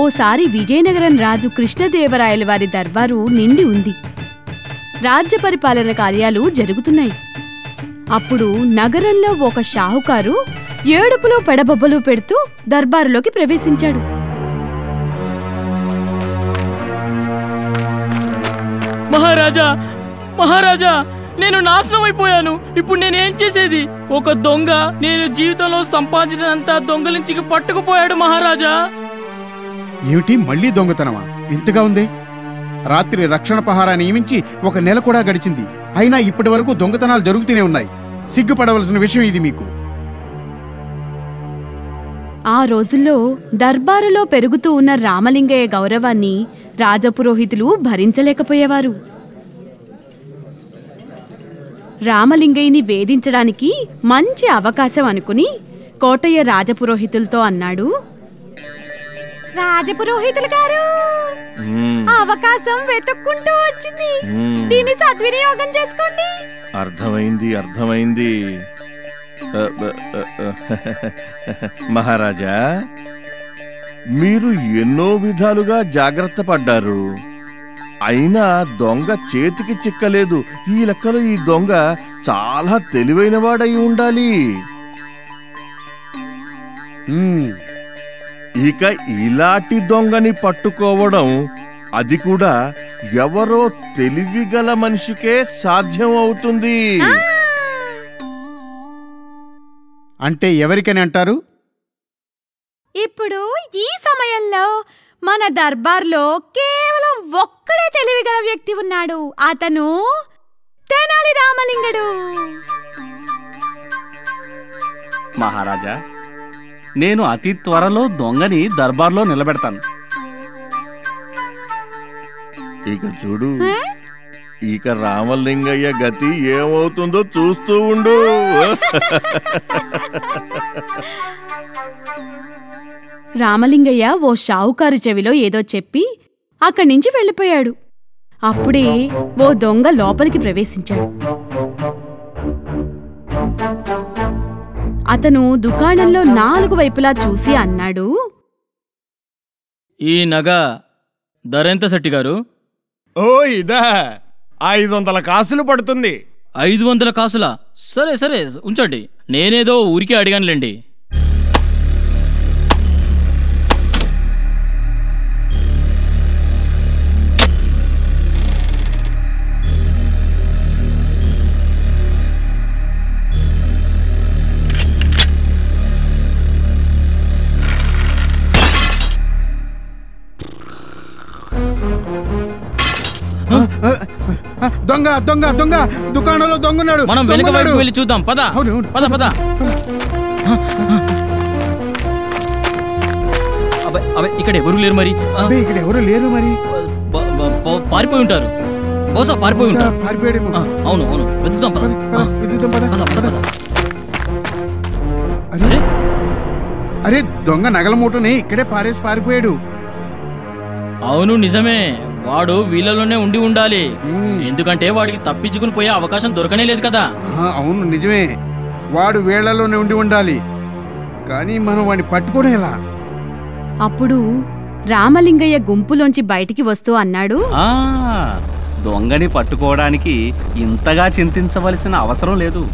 ఓసారి విజయనగరం రాజు కృష్ణదేవరాయల వారి దర్బారు నిండి ఉంది. రాజ్య పరిపాలన కార్యాలు జరుగుతున్నాయి. అప్పుడు నగరంలో ఒక షాహుకారు ఏడుపులో పెడబొబ్బలు పెడుతూ దర్బారులోకి ప్రవేశించాడు. మహారాజా, మహారాజా, నేను నాశనం అయిపోయాను. ఇప్పుడు నేనేం చేసేది? ఒక దొంగ నేను జీవితంలో సంపాదించినంత దొంగలించికి పట్టుకుపోయాడు మహారాజా. ఏమిటి, మళ్ళీ దొంగతనమా? ఇంతగా ఉంది. రాత్రి రక్షణ పహారా నియమించి ఒక నెల కూడా గడిచింది. అయినా ఇప్పటి వరకు దొంగతనాలు జరుగుతూనే ఉన్నాయి. సిగ్గుపడవలసిన విషయం ఇది మీకు. ఆ రోజుల్లో దర్బారులో పెరుగుతూ ఉన్న రామలింగయ్య గౌరవాన్ని రాజపురోహితులు భరించలేకపోయేవారు. రామలింగయ్యని వేధించడానికి మంచి అవకాశం అనుకుని కోటయ్య రాజపురోహితులతో అన్నాడు, రాజపురోహితులు గారు, అవకాశం వెతుక్కుంటూ వచ్చింది. దీని సద్వినియోగం చేసుకోండి. అర్థమైంది, అర్థమైంది. మహారాజా, మీరు ఎన్నో విధాలుగా జాగ్రత్త పడ్డారు. అయినా దొంగ చేతికి చిక్కలేదు. ఈ లెక్కలో ఈ దొంగ చాలా తెలివైనవాడై ఉండాలి. ఇక ఇలాంటి దొంగని పట్టుకోవడం, అది కూడా ఎవరో తెలివిగల మనిషికే సాధ్యం అవుతుంది. అంటే ఎవరికని అంటారు? ఇప్పుడు ఈ సమయంలో మన దర్బార్లో కేవలం ఒక్కడే తెలివిగల వ్యక్తి ఉన్నాడు. అతను తెనాలి రామలింగుడు. మహారాజా, నేను అతి త్వరలో దొంగని దర్బార్లో నిలబెడతాను. ఇక చూడు, ఇక రామలింగయ్య గతి ఏమవుతుందో చూస్తూ ఉండు. రామలింగయ్య ఓ షావుకారు చెవిలో ఏదో చెప్పి అక్కడి నుంచి వెళ్ళిపోయాడు. అప్పుడే ఓ దొంగ లోపలికి ప్రవేశించాడు. అతను దుకాణంలో నాలుగు వైపులా చూసి అన్నాడు, ఈ నగ ధరెంత శెట్టిగారు? ఓ, ఇదా 500 కాసులు పడుతుంది. 500 కాసులా? సరే సరే, ఉంచండి. నేనేదో ఊరికే అడిగానులేండి. దొంగ, దొంగ, దొంగ! దుకాణంలో దొంగన్నాడు. మనం వెనక వైపు వెళ్ళి చూద్దాం, పద పద పద. ఇక్కడ ఎవరు లేరు మరి. ఇక్కడ ఎవరు లేరు మరి. పారిపోయి ఉంటారు బహుశా. అవును అవును, వెతుకుతాం పద. అరే, దొంగ నగల మూటనే ఇక్కడే పారేసి పారిపోయాడు. అవును నిజమే, వాడు వీళ్ళలోనే ఉండి ఉండాలి. ఎందుకంటే వాడికి తప్పించుకుని పోయే అవకాశం దొరకనే లేదు కదా. అవును నిజమే, వాడు వీళ్ళలోనే ఉండి ఉండాలి. కానీ మనం వాడిని పట్టుకోవడం ఎలా? అప్పుడు రామలింగయ్య గుంపులోంచి బయటికి వస్తూ అన్నాడు, దొంగని పట్టుకోవడానికి ఇంతగా చింతించవలసిన అవసరం లేదు.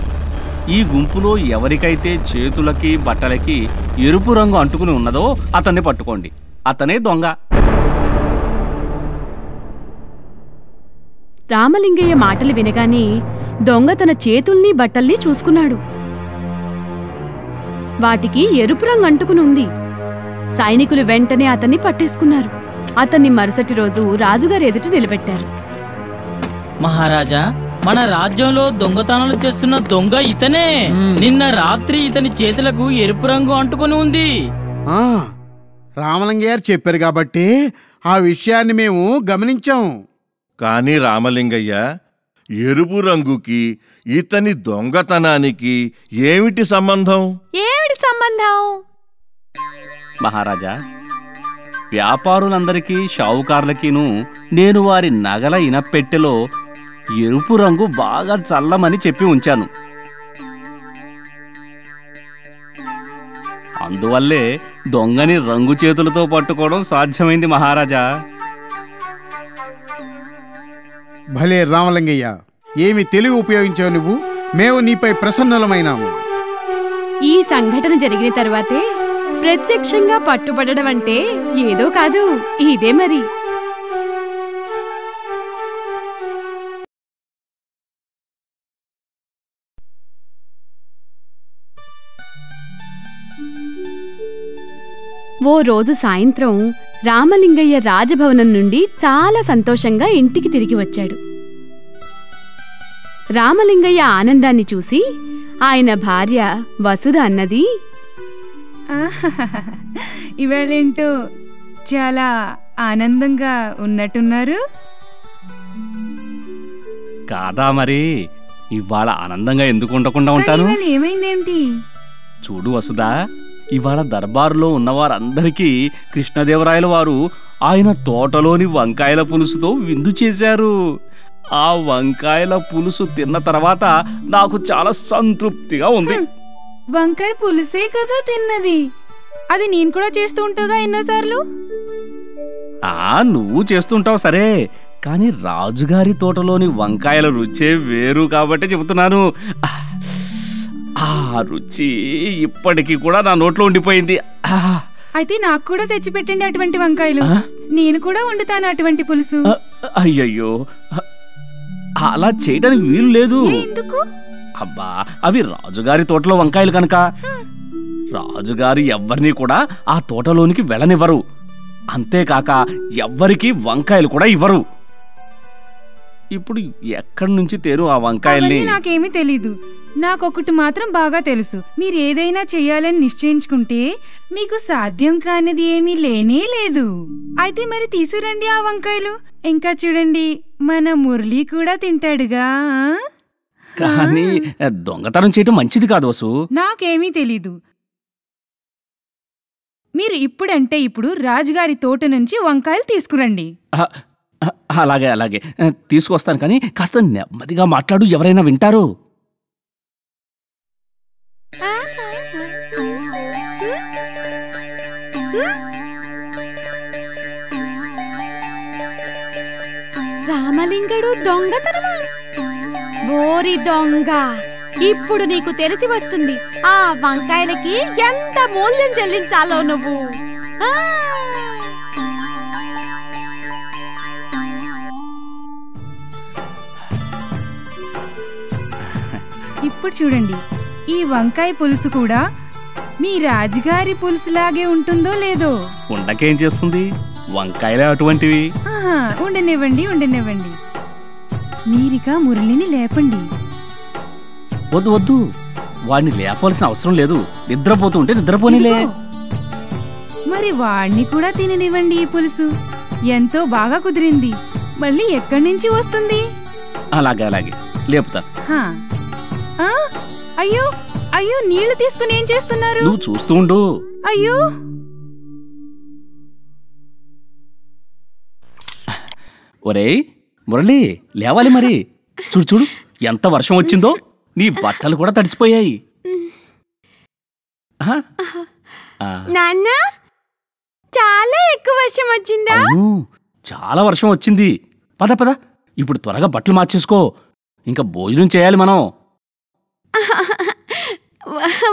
ఈ గుంపులో ఎవరికైతే చేతులకి బట్టలకి ఎరుపు రంగు అంటుకుని ఉన్నదో అతన్ని పట్టుకోండి. అతనే దొంగ. రామలింగయ్య మాటలు వినగానే దొంగ తన చేతుల్ని బట్టల్ని చూసుకున్నాడు. వాటికి ఎరుపు రంగు అంటుకుని ఉంది. సైనికులు వెంటనే అతన్ని పట్టేసుకున్నారు. అతన్ని మరుసటి రోజు రాజుగారి ఎదుట నిలబెట్టారు. మహారాజా, మన రాజ్యంలో దొంగతనాలు చేస్తున్న దొంగ ఇతనే. నిన్న రాత్రి ఇతని చేతులకు ఎరుపు రంగు అంటుకుని ఉంది. రామలింగయ్య చెప్పారు కాబట్టి ఆ విషయాన్ని మేము గమనించాం. కానీ రామలింగయ్య, ఎరుపు రంగుకి ఇతని దొంగతనానికి ఏమిటి సంబంధం? ఏమిటి సంబంధం? మహారాజా, వ్యాపారులందరికీ షావుకార్లకిను నేను వారి నగల ఇనపెట్టెలో ఎరుపు రంగు బాగా చల్లమని చెప్పి ఉంచాను. అందువల్లే దొంగని రంగు చేతులతో పట్టుకోవడం సాధ్యమైంది మహారాజా. భలే రామలింగయ్య, ఏమి తెలివి ఉపయోగించావు నువ్వు. మేము నీపై ప్రసన్నలమైనాము. ఈ సంఘటన జరిగిన తర్వాతే ప్రత్యక్షంగా పట్టుబడడం అంటే ఏదో కాదు, ఇదే మరి. ఓ రోజు సాయంత్రం రామలింగయ్య రాజభవనం నుండి చాలా సంతోషంగా ఇంటికి తిరిగి వచ్చాడు. రామలింగయ్య ఆనందాన్ని చూసి ఆయన భార్య వసుధ అన్నది, ఇవాళేంటో చాలా ఆనందంగా ఉన్నట్టున్నారు కాదా మరి. ఇవాళ ఆనందంగా ఎందుకు ఉండకుండా ఉంటాను. ఏమైందేమిటి చూడు వసుధ, ఇవాళ దర్బారులో ఉన్నవారందరికీ కృష్ణదేవరాయల వారు ఆయన తోటలోని వంకాయల పులుసుతో విందు చేశారు. ఆ వంకాయల పులుసు తిన్న తర్వాత నాకు చాలా సంతృప్తిగా ఉంది. వంకాయ పులుసే కదా తిన్నది, అది నేను కూడా చేస్తూ ఉంటాగా ఎన్నోసార్లు. నువ్వు చేస్తుంటావు సరే, కానీ రాజుగారి తోటలోని వంకాయల రుచే వేరు కాబట్టి చెబుతున్నాను. ఆ రుచి ఇప్పటికీ కూడా నా నోట్లో ఉండిపోయింది. అయితే నాకు కూడా తెచ్చిపెట్టండి అటువంటి వంకాయలు, నేను కూడా వండుతాను అటువంటి పులుసు. అయ్యయ్యో, అలా చేయడానికి వీలు లేదు. అబ్బా, అవి రాజుగారి తోటలో వంకాయలు కనుక రాజుగారు ఎవ్వరినీ కూడా ఆ తోటలోనికి వెళ్ళనివ్వరు. అంతేకాక ఎవ్వరికీ వంకాయలు కూడా ఇవ్వరు. ఇప్పుడు ఎక్కడి నుంచి తేరు ఆ వంకాయల్ని? నాకేమీ తెలీదు. నాకొకటి మాత్రం బాగా తెలుసు, మీరు ఏదైనా చేయాలని నిశ్చయించుకుంటే మీకు సాధ్యం కానిది ఏమీ లేనే లేదు. అయితే మరి తీసుకురండి ఆ వంకాయలు. ఇంకా చూడండి, మన మురళి కూడా తింటాడుగా. కానీ దొంగతనం చేయటం మంచిది కాదు వసు. నాకేమీ తెలీదు. మీరు ఇప్పుడంటే ఇప్పుడు రాజుగారి తోట నుంచి వంకాయలు తీసుకురండి. అలాగే అలాగే తీసుకొస్తాను, కానీ కాస్త నెమ్మదిగా మాట్లాడు, ఎవరైనా వింటారు. రామలింగడు దొంగతనమా? ఓరి దొంగ, ఇప్పుడు నీకు తెలిసి వస్తుంది ఆ వంకాయలకి ఎంత మూల్యం చెల్లించాలో నువ్వు. ఇప్పుడు చూడండి, ఈ వంకాయ పులుసు కూడా మీ రాజుగారి పులుసులాగే ఉంటుందో లేదో. ఉండకేం చేస్తుంది, వంకాయలే అటువంటివి. ఉండనివ్వండి ఉండనివ్వండి, మీరిక మురళిని లేపండి. వద్దు వద్దు, వాడిని లేపాల్సిన అవసరం లేదు, నిద్రపోతూ ఉంటే నిద్రపోనిలే. మరి వాడిని కూడా తిననివ్వండి. ఈ పులుసు ఎంతో బాగా కుదిరింది, మళ్ళీ ఎక్కడి నుంచి వస్తుంది? అలాగే అలాగే లేపుతా. అయ్యో అయ్యో, నీళ్లు తీసుకుని ఏం చేస్తున్నారు? నువ్వు చూస్తూ ఉండు. అయ్యో, ఒరే మురళి, లేవాలి మరి. చూడు చూడు, ఎంత వర్షం వచ్చిందో, నీ బట్టలు కూడా తడిసిపోయాయి. చాలా ఎక్కువ వర్షం వచ్చిందా? చాలా వర్షం వచ్చింది. పద పద, ఇప్పుడు త్వరగా బట్టలు మార్చేసుకో, ఇంకా భోజనం చేయాలి మనం.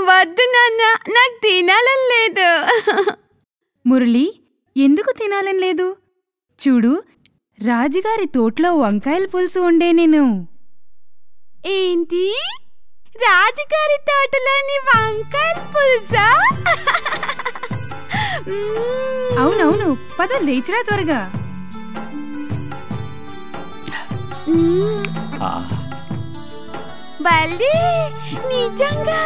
వద్దు నాన్న, నాకు తినాలని లేదు. మురళి, ఎందుకు తినాలని లేదు? చూడు, రాజుగారి తోటలో వంకాయల పులుసు వండే నేను. ఏంటి, రాజుగారి తోటలోని వంకాయల పులుసా? అవునవును, పద లేచిరా త్వరగా. బల్లి, నిజంగా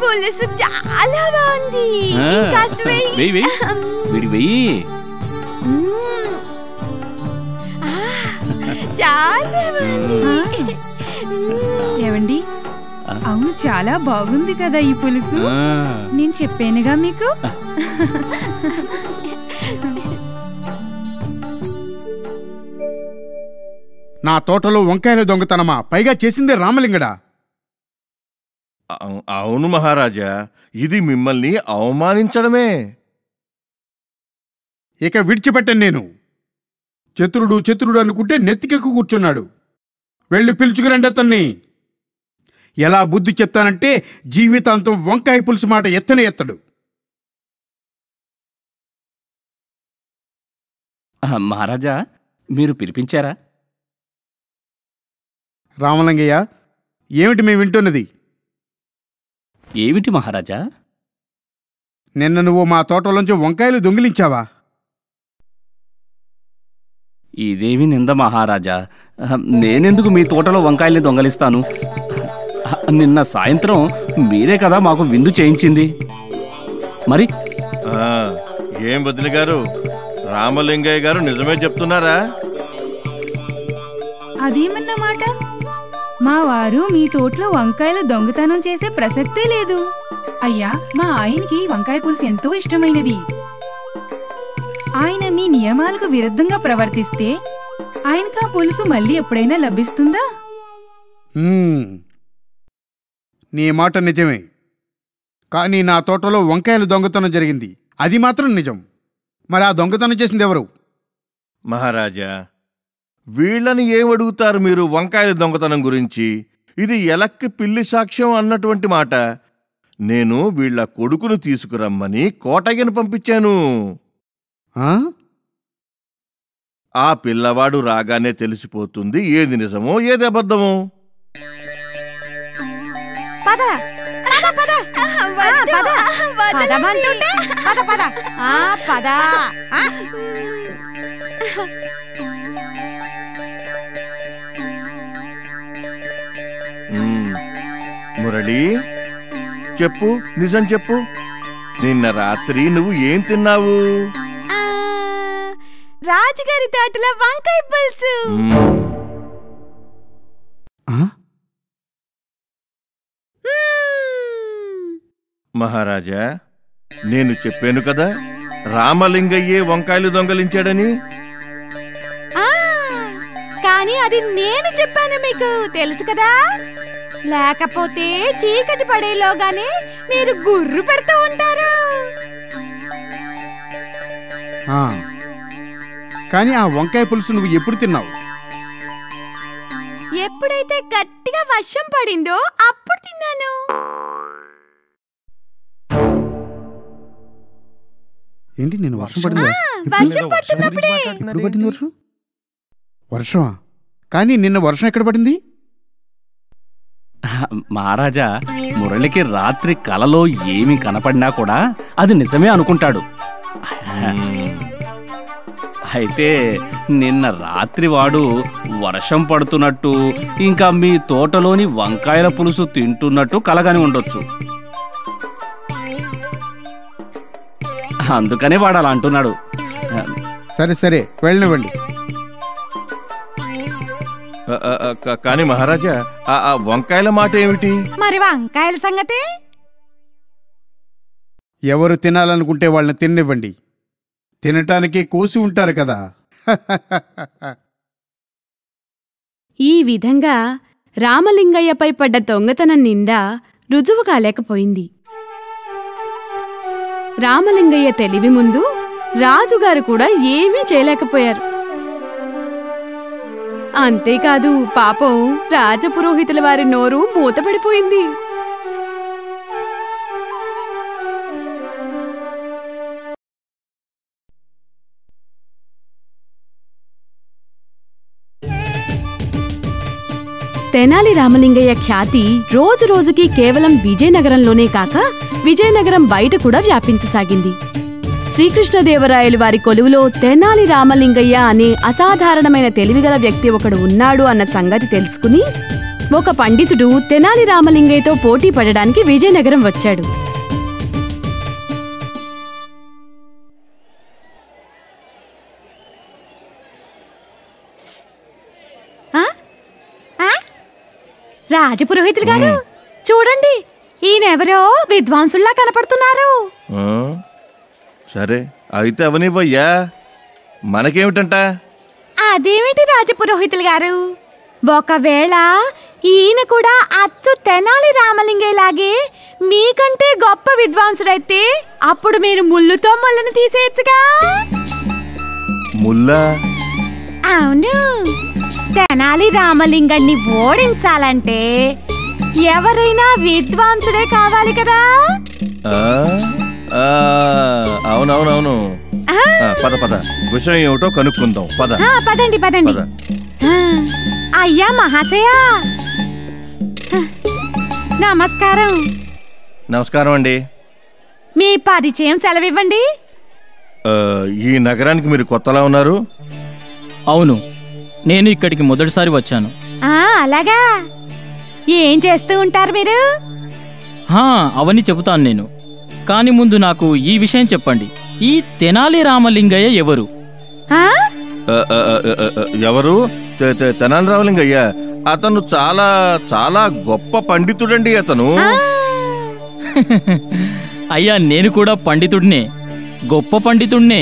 పులుసు చాలా బాగుంది. ఏమండి, అవును చాలా బాగుంది కదా ఈ పులుసు, నేను చెప్పానుగా మీకు. నా తోటలో వంకాయలు దొంగతనమా, పైగా చేసిందే రామలింగడా? అవును మహారాజా, ఇది మిమ్మల్ని అవమానించడమే. ఇక విడిచిపెట్టను నేను. చతురుడు చతురుడు అనుకుంటే నెత్తికెక్కు కూర్చున్నాడు. వెళ్ళి పిలుచుకురండి అతన్ని. ఎలా బుద్ధి చెప్తానంటే జీవితాంతం వంకాయ పులుసు మాట ఎత్తనే ఎత్తడు. మహారాజా, మీరు పిలిపించారా? రామలింగయ్య, ఏమిటి మేము వింటున్నది? ఏమిటి మహారాజా? నిన్న నువ్వు మా తోటలోంచి వంకాయలు దొంగిలించావా? ఇదేమి నింద మహారాజా! నేనెందుకు మీ తోటలో వంకాయల్ని దొంగలిస్తాను? నిన్న సాయంత్రం మీరే కదా మాకు విందు చేయించింది. మరి ఏం బదిలి గారు, రామలింగయ్య గారు నిజమే చెప్తున్నారా? అదేమన్నమాట? మా వారు మీ తోటలో వంకాయలు దొంగతనం చేసే ప్రసక్తే లేదు. అయ్యా, మా ఆయనకి వంకాయ పులుసు ఎంతో ఇష్టమైనది. ఆయన మీ నియమాలకు విరుద్ధంగా ప్రవర్తిస్తే ఆయనకు ఆ పులుసు మళ్ళీ ఎప్పుడైనా లభిస్తుందా? నీ మాట నిజమే, కానీ నా తోటలో వంకాయలు దొంగతనం జరిగింది, అది మాత్రం నిజం. మరి ఆ దొంగతనం చేసింది ఎవరు? మహారాజా, వీళ్ళని ఏమడుగుతారు మీరు వంకాయల దొంగతనం గురించి? ఇది ఎలక్కి పిల్లి సాక్ష్యం అన్నటువంటి మాట. నేను వీళ్ళ కొడుకును తీసుకురమ్మని కోటయ్యను పంపించాను. ఆ పిల్లవాడు రాగానే తెలిసిపోతుంది ఏది నిజమో ఏది అబద్ధమో. మురళి, చెప్పు, నిజం చెప్పు. నిన్న రాత్రి నువ్వు ఏం తిన్నావు? రాజుగారి తోటలో వంకాయ పులుసు. మహారాజా, నేను చెప్పాను కదా రామలింగయ్యే వంకాయలు దొంగలించాడని. కానీ అది నేను చెప్పాను, మీకు తెలుసు కదా. లేకపోతే చీకటి పడేలోగానే మీరు గుర్రు పెడుతూ ఉంటారు. కానీ ఆ వంకాయ పులుసు నువ్వు ఎప్పుడు తిన్నావు? ఎప్పుడైతే గట్టిగా వర్షం పడిందో అప్పుడు తిన్నాను. ఏంటి, నేను వర్షం పడింది? వర్షమా? కానీ నిన్న వర్షం ఎక్కడ పడింది? మహారాజా, మురళికి రాత్రి కలలో ఏమి కనపడినా కూడా అది నిజమే అనుకుంటాడు. అయితే నిన్న రాత్రి వాడు వర్షం పడుతున్నట్టు, ఇంకా మీ తోటలోని వంకాయల పులుసు తింటున్నట్టు కలగని ఉండొచ్చు. అందుకనే వాడు అలా అంటున్నాడు. సరే సరే, వెళ్ళనివ్వండి. కానీ మహారాజా, ఆ వంకాయల మాట ఏమిటి? మరి వంకాయల సంగతి? ఎవరు తినాలనుకుంటే వాళ్ళని తినివ్వండి. తినటానికి కోసి ఉంటారు కదా. ఈ విధంగా రామలింగయ్యపై పడ్డ దొంగతనం నిందా రుజువు కాలేకపోయింది. రామలింగయ్య తెలివి ముందు రాజుగారు కూడా ఏమీ చేయలేకపోయారు. అంతేకాదు, పాపం రాజపురోహితుల వారి నోరు మూతపడిపోయింది. తెనాలి రామలింగయ్య ఖ్యాతి రోజు రోజుకి కేవలం విజయనగరంలోనే కాక విజయనగరం బయట కూడా వ్యాపించసాగింది. శ్రీకృష్ణదేవరాయలు వారి కొలువులో తెనాలి రామలింగయ్య అనే అసాధారణమైన తెలివిగల వ్యక్తి ఒకడు ఉన్నాడు అన్న సంగతి తెలుసుకుని ఒక పండితుడు తెనాలి రామలింగయ్యతో పోటీ పడడానికి విజయనగరం వచ్చాడు. రాజపురోహితులు గారు, చూడండి, ఈయనెవరో విద్వాంసుల్లా కనపడుతున్నారు. సరే అయితే అవనివ్వయ్యా, మనకేమిటంట? అదేమిటి రాజపురోహితులు గారు, ఒకవేళ ఈయన కూడా అచ్చు తెనాలి రామలింగే మీలాగే మీకంటే గొప్ప విద్వాంసుడైతే అప్పుడు మీరు ముల్లుతో మొల్లను తీసేయొచ్చుగా. ముల్లా? అవును, తెనాలి రామలింగాన్ని ఓడించాలంటే ఎవరైనా విద్వాంసుడే కావాలి కదా. అవునవునవును, పద పద విషయం ఏమిటో కనుక్కుందాం. పద పదండి పదండి. అయ్యా మహాశయ నమస్కారం. నమస్కారం అండి. మీ పరిచయం సెలవివ్వండి. ఈ నగరానికి మీరు కొత్తలా ఉన్నారు. అవును, నేను ఇక్కడికి మొదటిసారి వచ్చాను. అలాగా, ఏం చేస్తూ ఉంటారు మీరు? అవన్నీ చెబుతాను నేను, కానీ ముందు నాకు ఈ విషయం చెప్పండి, ఈ తెనాలి రామలింగయ్య ఎవరు? ఎవరు? తెనాలి రామలింగయ్య అతను చాలా చాలా గొప్ప పండితుడండి. అతను అయ్యా నేను కూడా పండితుడినే, గొప్ప పండితుడినే.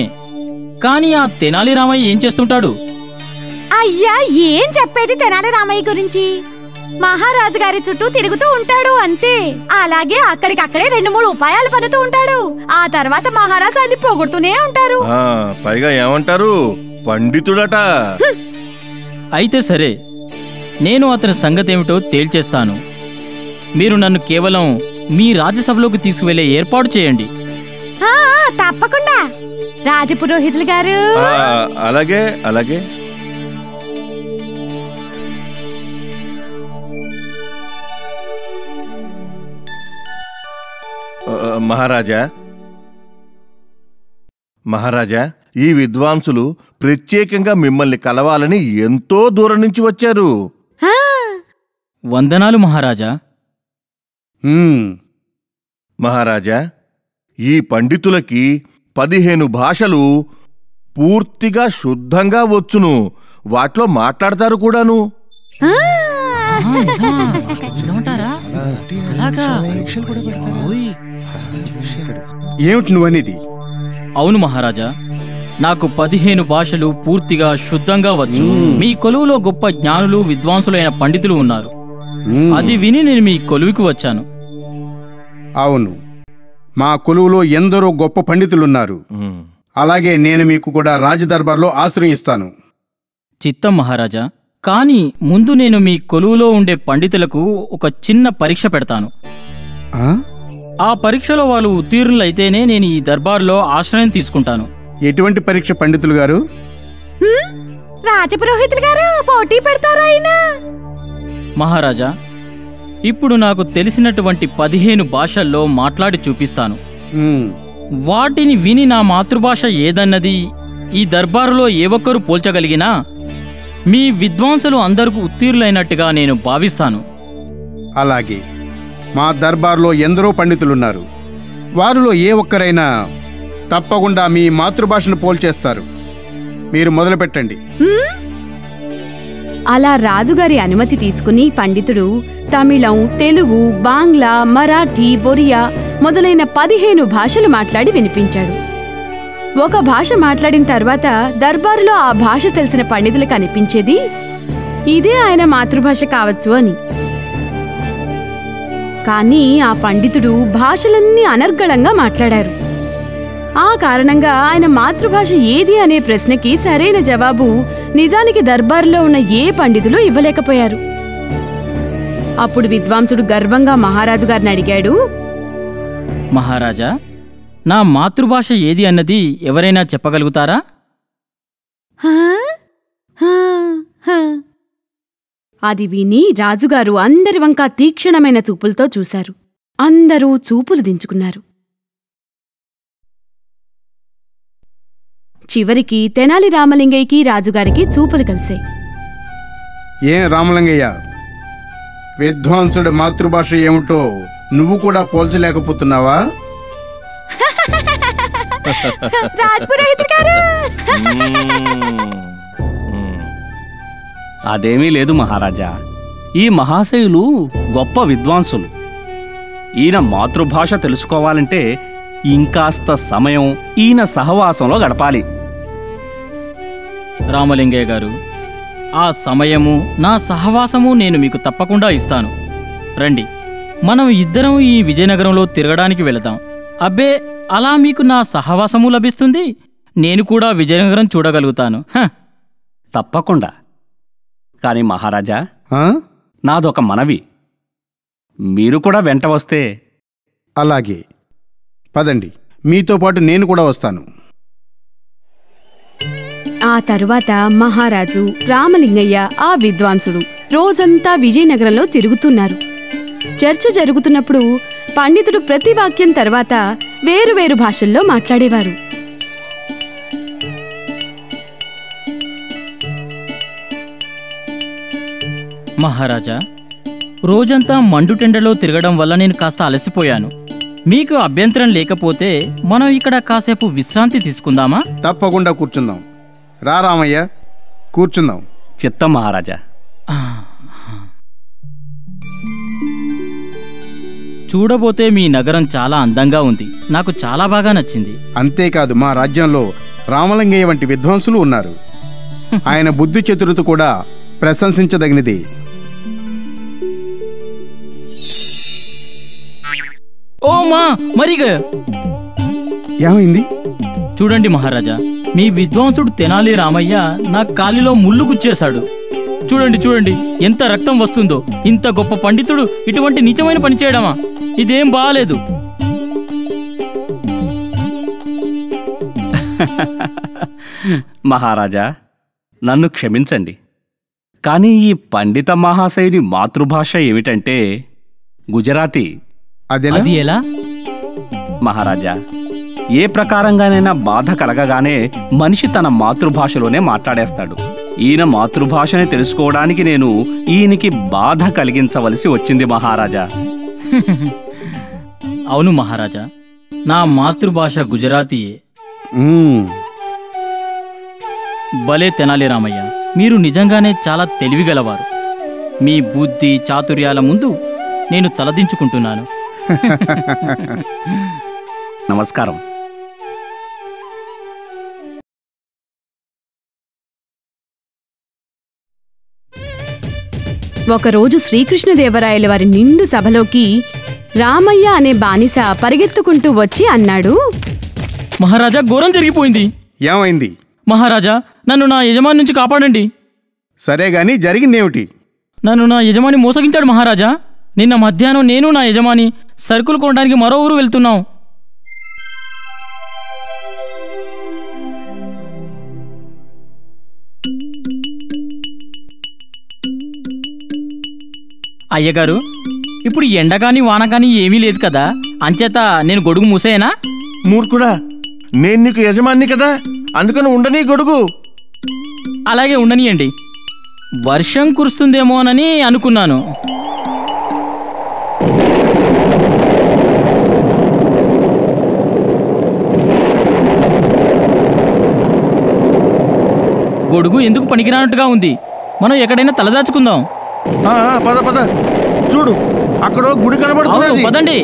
కానీ ఆ తెనాలి రామయ్య ఏం చేస్తుంటాడు? అయ్యా ఏం చెప్పేది, తెనాలి రామయ్య గురించి మహారాజు గారి చుట్టూ తిరుగుతూ ఉంటాడు అంతే. అలాగే అక్కడికక్కడే రెండు మూడు ఉపాయాలు పనుతూ ఉంటాడు. ఆ తర్వాత మహారాజు అన్ని పోగొడుతూనే ఉంటారు. పైగా ఏమంటారు, పండితుడట. అయితే సరే, నేను అతని సంగతేమిటో తేల్చేస్తాను. మీరు నన్ను కేవలం మీ రాజ్యసభలోకి తీసుకువెళ్లే ఏర్పాటు చేయండి. తప్పకుండా రాజపురోహితులు గారు. అలాగే అలాగే. మహారాజా మహారాజా, ఈ విద్వాంసులు ప్రత్యేకంగా మిమ్మల్ని కలవాలని ఎంతో దూరం నుంచి వచ్చారు. వందనాలు మహారాజా. మహారాజా, ఈ పండితులకి 15 భాషలు పూర్తిగా శుద్ధంగా వచ్చును, వాటిలో మాట్లాడతారు కూడాను. ఏమిటి నువ్వనేది? అవును మహారాజా, నాకు 15 భాషలు పూర్తిగా శుద్ధంగా వచ్చు. మీ కొలువులో గొప్ప జ్ఞానులు విద్వాంసులైన పండితులు ఉన్నారు, అది విని నేను మీ కొలువుకి వచ్చాను. అవును, మా కొలువులో ఎందరో గొప్ప పండితులున్నారు. అలాగే నేను మీకు కూడా రాజదర్బార్లో ఆశ్రయిస్తాను. చిత్తం మహారాజా, కానీ ముందు నేను మీ కొలువులో ఉండే పండితులకు ఒక చిన్న పరీక్ష పెడతాను. ఆ పరీక్షలో వాళ్ళు ఉత్తీర్ణులైతేనే నేను ఈ దర్బార్లో ఆశ్రయం తీసుకుంటాను. ఎటువంటి పరీక్ష పండితులు గారు? రాజపురోహితులు గారు పోటీ పెడతారా? మహారాజా, ఇప్పుడు నాకు తెలిసినటువంటి 15 భాషల్లో మాట్లాడి చూపిస్తాను. వాటిని విని నా మాతృభాష ఏదన్నది ఈ దర్బారులో ఏ ఒక్కరు పోల్చగలిగినా మీ విద్వాంసులు అందరికీ ఉత్తీర్ణులైనట్టుగా నేను భావిస్తాను. అలాగే, మా దర్బార్లో ఎందరో పండితులున్నారు, వారిలో ఏ ఒక్కరైనా తప్పకుండా మీ మాతృభాషను పోల్చేస్తారు. మీరు మొదలు పెట్టండి. అలా రాజుగారి అనుమతి తీసుకుని పండితుడు తమిళం, తెలుగు, బాంగ్లా, మరాఠీ, ఒరియా మొదలైన 15 భాషలు మాట్లాడి వినిపించాడు. ఒక భాష మాట్లాడిన తర్వాత దర్బారులో ఆ భాష తెలిసిన పండితులకు అనిపించేది ఇదే ఆయన మాతృభాష కావచ్చు అని. కానీ ఆ పండితుడు భాషలన్నీ అనర్గళంగా మాట్లాడారు. ఆ కారణంగా ఆయన మాతృభాష ఏది అనే ప్రశ్నకి సరైన జవాబు నిజానికి దర్బార్లో ఉన్న ఏ పండితులు ఇవ్వలేకపోయారు. అప్పుడు విద్వాంసుడు గర్వంగా మహారాజు గారిని అడిగాడు, మహారాజా నా మాతృభాష ఏది అన్నది ఎవరైనా చెప్పగలుగుతారా? అది విని రాజుగారు అందరి వంకా తీక్షణమైన చూపులతో చూశారు. అందరూ చూపులు దించుకున్నారు. చివరికి తెనాలి రామలింగయ్యకి రాజుగారికి చూపులు కలిశాయి. ఏ రామలింగయ్య, విద్వాంసుడి మాతృభాష ఏమిటో నువ్వు కూడా పోల్చలేకపోతున్నావా? అదేమీ లేదు మహారాజా, ఈ మహాశయులు గొప్ప విద్వాంసులు. ఈయన మాతృభాష తెలుసుకోవాలంటే ఇంకాస్త సమయం ఈయన సహవాసంలో గడపాలి. రామలింగయ్య గారు, ఆ సమయము నా సహవాసము నేను మీకు తప్పకుండా ఇస్తాను. రండి మనం ఇద్దరం ఈ విజయనగరంలో తిరగడానికి వెళదాం. అబ్బే, అలా మీకు నా సహవాసము లభిస్తుంది. నేను కూడా విజయనగరం చూడగలుగుతాను. తప్పకుండా. కానీ మహారాజా, నాదొక మనవి, మీరు కూడా వెంట వస్తే. అలాగే, పదండి. మీతో పాటు నేను కూడా వస్తాను. ఆ తరువాత మహారాజు, రామలింగయ్య, ఆ విద్వాంసుడు రోజంతా విజయనగరంలో తిరుగుతున్నారు. చర్చ జరుగుతున్నప్పుడు పండితుడు ప్రతి వాక్యం తర్వాత వేరువేరు భాషల్లో మాట్లాడేవారు. మహారాజా, రోజంతా మండుటెండలో తిరగడం వల్ల నేను కాస్త అలసిపోయాను. మీకు అభ్యంతరం లేకపోతే మనం ఇక్కడ కాసేపు విశ్రాంతి తీసుకుందామా? తప్పకుండా కూర్చుందాం. రా రామయ్య, కూర్చుందాం. చిత్తం మహారాజా. చూడబోతే మీ నగరం చాలా అందంగా ఉంది. నాకు చాలా బాగా నచ్చింది. అంతేకాదు, మా రాజ్యంలో రామలింగయ్య వంటి విద్వాంసులు ఉన్నారు. ఆయన బుద్ధి చతురత కూడా ప్రశంసించదగినది. ఏమైంది చూడండి మహారాజా, మీ విద్వాంసుడు తెనాలి రామయ్య నా కాలిలో ముళ్ళు గుచ్చేశాడు. చూడండి చూడండి, ఎంత రక్తం వస్తుందో. ఇంత గొప్ప పండితుడు ఇటువంటి నిజమైన పని చేయడమా? ఇదేం బాలేదు. మహారాజా, నన్ను క్షమించండి, కానీ ఈ పండిత మహాశయుని మాతృభాష ఏమిటంటే గుజరాతీ. అది ఎలా మహారాజా? ఏ ప్రకారంగానైనా బాధ కలగగానే మనిషి తన మాతృభాషలోనే మాట్లాడేస్తాడు. ఈయన మాతృభాషని తెలుసుకోవడానికి నేను ఈయనకి బాధ కలిగించవలసి వచ్చింది మహారాజా. అవును మహారాజా, నా మాతృభాష గుజరాతీయే. భలే తెనాలి రామయ్య, మీరు నిజంగానే చాలా తెలివిగలవారు. మీ బుద్ధి చాతుర్యాల ముందు నేను తలదించుకుంటున్నాను. నమస్కారం. ఒకరోజు శ్రీకృష్ణదేవరాయల వారి నిండు సభలోకి రామయ్య అనే బానిస పరిగెత్తుకుంటూ వచ్చి అన్నాడు, మహారాజా, ఘోరం జరిగిపోయింది. ఏమైంది మహారాజా? నన్ను నా యజమాని నుంచి కాపాడండి. సరే గాని జరిగిందేమిటి? నన్ను నా యజమాని మోసగించాడు మహారాజా. నిన్న మధ్యాహ్నం నేను నా యజమాని సరుకులు కొనడానికి మరో ఊరు వెళ్తున్నాం. అయ్యగారు, ఇప్పుడు ఎండ కానీ వాన కానీ ఏమీ లేదు కదా, అంచేత నేను గొడుగు మూసేనా? మూర్ఖుడా, నేను నీకు యజమాని కదా, అందుకని ఉండని గొడుగు. అలాగే ఉండనియండి. వర్షం కురుస్తుందేమోనని అనుకున్నాను. గొడుగు ఎందుకు పనికిరానట్టుగా ఉంది. మనం ఎక్కడైనా తలదాచుకుందాం. పద పద, చూడు అక్కడ గుడి కనబడుతుంది. పదండి.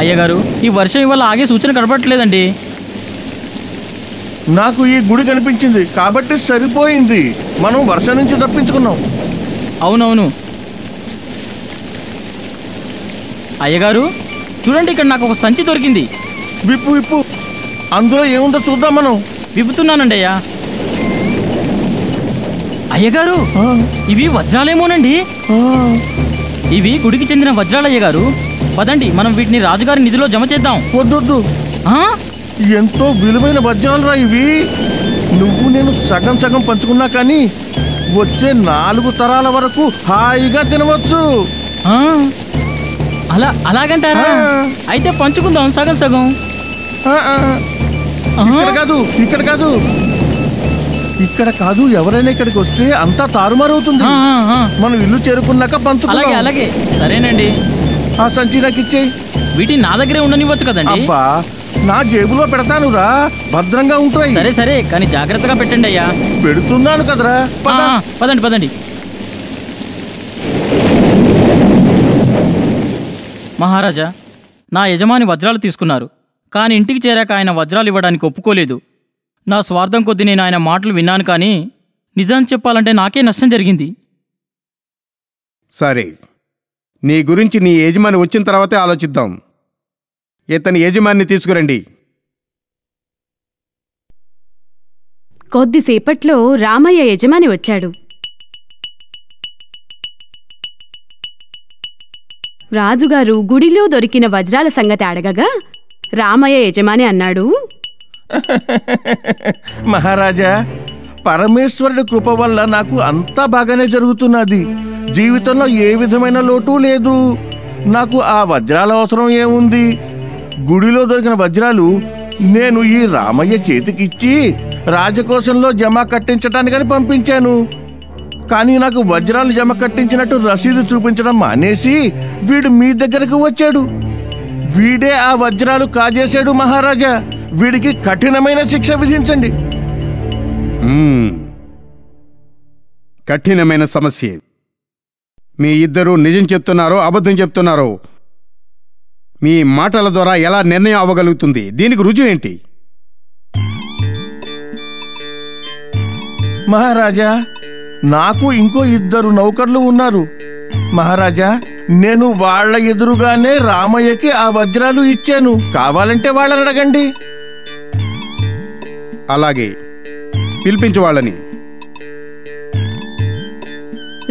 అయ్యగారు, ఈ వర్షం ఇవాళ ఆగే సూచన కనబడట్లేదండి. నాకు ఈ గుడి కనిపించింది కాబట్టి సరిపోయింది, మనం వర్షం నుంచి తప్పించుకున్నాం. అవునవును. అయ్యగారు చూడండి, ఇక్కడ నాకు ఒక సంచి దొరికింది. విప్పు విప్పు, అందులో ఏముందో చూద్దాం. మనం విప్పుతున్నానండి. అయ్యా, అయ్యగారు, ఇవి వజ్రాలేమోనండి. ఇవి గుడికి చెందిన వజ్రాలు అయ్యగారు. పదండి, మనం వీటిని రాజుగారి నిధిలో జమ చేద్దాం. వద్దొద్దు, ఎంతో విలువైన వజ్రాలురా ఇవి. నువ్వు నేను సగం సగం పంచుకున్నా కానీ వచ్చే 4 తరాల వరకు హాయిగా తినవచ్చు. అలా అలాగంటారా? అయితే పంచుకుందాం సగం సగం. కాదు ఇక్కడ కాదు, ఇక్కడ కాదు. ఎవరైనా ఇక్కడికి వస్తే అంతా తారుమారవుతుంది. మనం ఇల్లు చేరుకున్నాక పంచు. అలాగే అలాగే, సరేనండి. ఆ సంచి నాకు ఇచ్చేయి. వీటిని నా దగ్గరే ఉండనివ్వచ్చు కదండి. అబ్బా, నా జేబులో పెడతాను రా, భద్రంగా ఉంటాయి. సరే సరే, కానీ జాగ్రత్తగా పెట్టండి. అయ్యా, పెడుతున్నాను కదరా. పదండి పదండి. మహారాజా, నా యజమాని వజ్రాలు తీసుకున్నారు, కానీ ఇంటికి చేరాక ఆయన వజ్రాలు ఇవ్వడానికి ఒప్పుకోలేదు. నా స్వార్థం కొద్దీ నేను ఆయన మాటలు విన్నాను, కానీ నిజాన్ని చెప్పాలంటే నాకే నష్టం జరిగింది. సరే, నీ గురించి నీ యజమాని వచ్చిన తర్వాతే ఆలోచిద్దాం. ఇతని యజమానిని తీసుకురండి. కొద్దిసేపట్లో రామయ్య యజమాని వచ్చాడు. రాజుగారు గుడిలో దొరికిన వజ్రాల సంగతి అడగగా రామయ్య యజమాని అన్నాడు, మహారాజా, పరమేశ్వరుడి కృప వల్ల నాకు అంతా బాగానే జరుగుతున్నది. జీవితంలో ఏ విధమైన లోటు లేదు. నాకు ఆ వజ్రాల అవసరం ఏముంది? గుడిలో దొరికిన వజ్రాలు నేను ఈ రామయ్య చేతికిచ్చి రాజకోశంలో జమ కట్టించటానికని పంపించాను. కానీ నాకు వజ్రాలు జమ కట్టించినట్టు రసీదు చూపించడం మానేసి వీడు మీ దగ్గరకు వచ్చాడు. వీడే ఆ వజ్రాలు కాజేశాడు. మహారాజా, వీడికి కఠినమైన శిక్ష విధించండి. కఠినమైన సమస్య. మీ ఇద్దరూ నిజం చెప్తున్నారో అబద్ధం చెప్తున్నారో మీ మాటల ద్వారా ఎలా నిర్ణయం అవ్వగలుగుతుంది? దీనికి రుజువు ఏంటి? మహారాజా, నాకు ఇంకో ఇద్దరు నౌకర్లు ఉన్నారు. మహారాజా, నేను వాళ్ల ఎదురుగానే రామయ్యకి ఆ వజ్రాలు ఇచ్చాను. కావాలంటే వాళ్ళని అడగండి. అలాగే, పిలిపించు వాళ్ళని.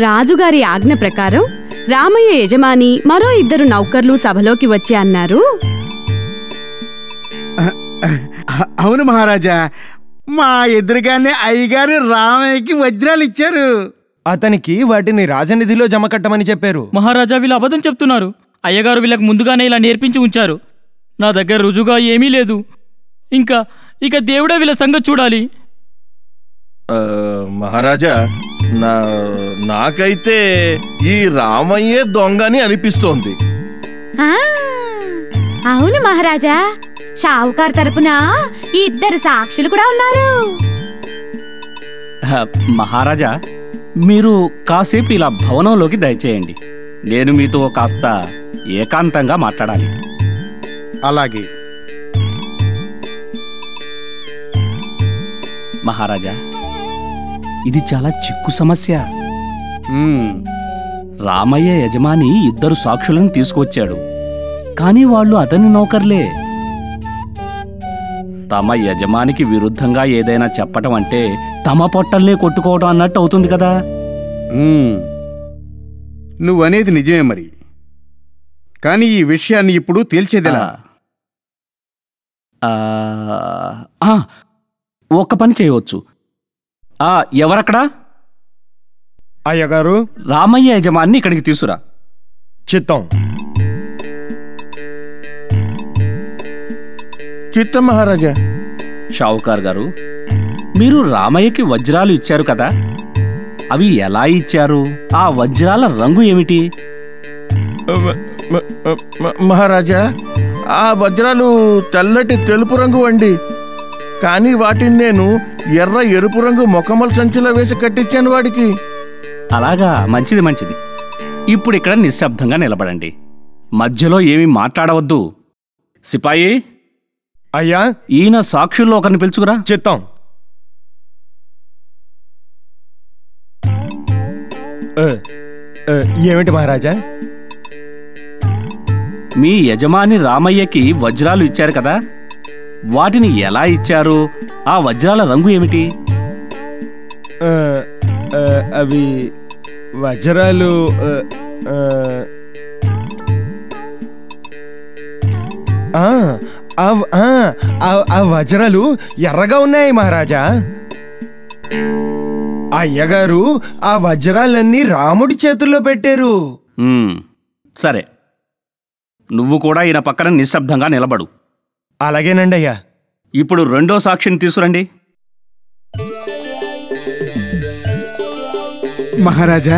రాజుగారి ఆజ్ఞ ప్రకారం రామయ్య యజమాని మరో ఇద్దరు నౌకర్లు సభలోకి వచ్చి అన్నారు, అవును మహారాజా, మా ఎదురుగానే అయ్యగారు రామయ్యకి వజ్రాలు ఇచ్చారు. అతనికి వాటిని రాజనిధిలో జమ కట్టమని చెప్పారు. మహారాజా, వీళ్ళు అబద్ధం చెప్తున్నారు. అయ్యగారు వీళ్ళకి ముందుగానే ఇలా నేర్పించి ఉంచారు. నా దగ్గర రుజువుగా ఏమీ లేదు. ఇక దేవుడే వీళ్ళ సంగతి చూడాలి. మహారాజా, నాకైతే ఈ రామయ్యే దొంగని అనిపిస్తోంది. అవును మహారాజా, షావుకారు తరపున ఇద్దరు సాక్షులు కూడా ఉన్నారు. మహారాజా, మీరు కాసేపు ఇలా భవనంలోకి దయచేయండి. నేను మీతో కాస్త ఏకాంతంగా మాట్లాడాలి. అలాగే మహారాజా, ఇది చాలా చిక్కు సమస్య. రామయ్య యజమాని ఇద్దరు సాక్షులను తీసుకొచ్చాడు. కానీ వాళ్ళు అతని నౌకర్లే. తమ యజమానికి విరుద్ధంగా ఏదైనా చెప్పటం అంటే తమ పొట్టల్నే కొట్టుకోవడం అన్నట్టు అవుతుంది కదా. నువ్వనేది నిజమే మరి. కానీ ఈ విషయాన్ని ఇప్పుడు తేల్చేదెలా? ఒక్క పని చేయవచ్చు. ఎవరక్కడా? అయ్యగారు, రామయ్య యజమాన్ని ఇక్కడికి తీసురా. చిత్తం. చిత్తం మహారాజా. షావుకార్ గారు, మీరు రామయ్యకి వజ్రాలు ఇచ్చారు కదా, అవి ఎలా ఇచ్చారు? ఆ వజ్రాల రంగు ఏమిటి? మహారాజా, ఆ వజ్రాలు తెల్లటి తెలుపు రంగు అండి. కానీ వాటిని నేను ఎర్ర ఎరుపు రంగు మొకమల్ సంచిలో వేసి కట్టించాను వాడికి. అలాగా, మంచిది మంచిది. ఇప్పుడు ఇక్కడ నిశ్శబ్దంగా నిలబడండి. మధ్యలో ఏమీ మాట్లాడవద్దు. సిపాయి, అయ్యా, ఈయన సాక్షుల్లో ఒకరిని పిలుచుకురా. చిత్తం. ఏమిటి మహారాజా? మీ యజమాని రామయ్యకి వజ్రాలు ఇచ్చారు కదా, వాటిని ఎలా ఇచ్చారు? ఆ వజ్రాల రంగు ఏమిటి? అవి వజ్రాలు ఆ వజ్రాలు ఎర్రగా ఉన్నాయి మహారాజా. అయ్యగారు, ఆ వజ్రాలన్నీ రాముడి చేతుల్లో పెట్టారు. సరే, నువ్వు కూడా ఈయన పక్కన నిశ్శబ్దంగా నిలబడు. అలాగేనండి అయ్యా. ఇప్పుడు రెండో సాక్షిని తీసుకురండి. మహారాజా,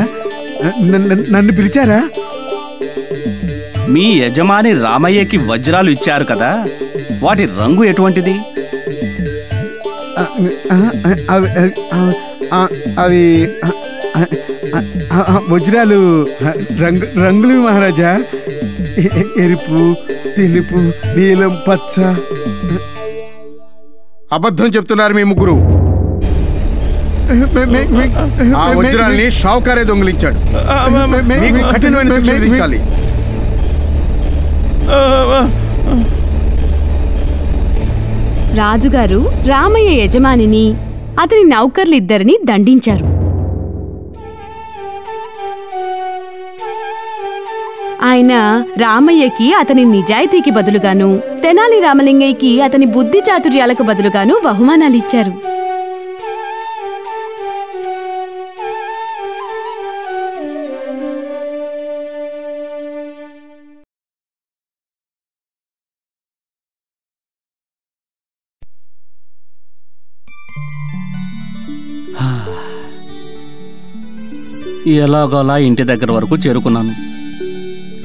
నన్ను పిలిచారా? మీ యజమాని రామయ్యకి వజ్రాలు ఇచ్చారు కదా, వాటి రంగు ఎటువంటిది? అవి వజ్రాలు రంగులు మహారాజా, ఎరుపు, తెలుపు, నీలం, పచ్చ. అబద్ధం చెప్తున్నారు మీ ముగ్గురు. ఆ వజ్రాల్ని షావుకారే దొంగిలించాడు. మీకు కఠినమైన శిక్ష విధించాలి. రాజుగారు రామయ్య యజమానిని అతని నౌకర్లిద్దరిని దండించారు. ఆయన రామయ్యకి అతని నిజాయితీకి బదులుగాను, తెనాలి రామలింగయ్యకి అతని బుద్ధి చాతుర్యాలకు బదులుగాను బహుమానాలిచ్చారు. ఎలాగోలా ఇంటి దగ్గర వరకు చేరుకున్నాను.